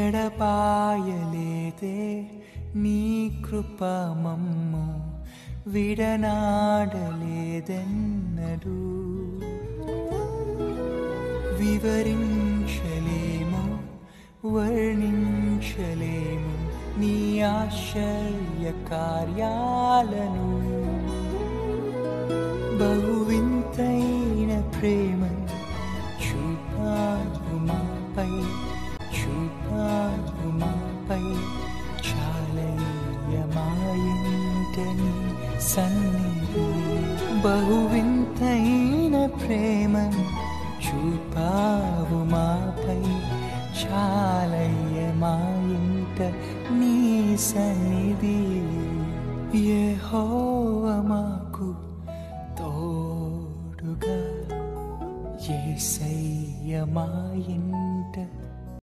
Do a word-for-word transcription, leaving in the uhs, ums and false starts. ఎడబాయలేదే నీ కృప మమ్ము విడనాడలేదెన్నడు. వివరించలేము వర్ణించలేము నీ ఆశ్చర్య కార్యాలను. బహువింతైన ప్రేమ చూపావు మాపై చూపావు మాపై చాలయ్య మాయంటని సన్నిధి. బహువింతైన ప్రేమ చూపావు మాపై చాలయ్య మాయంట నీ సన్నిధి. యెహోవా మాకు తోడుగా యేసయ్య మాయంట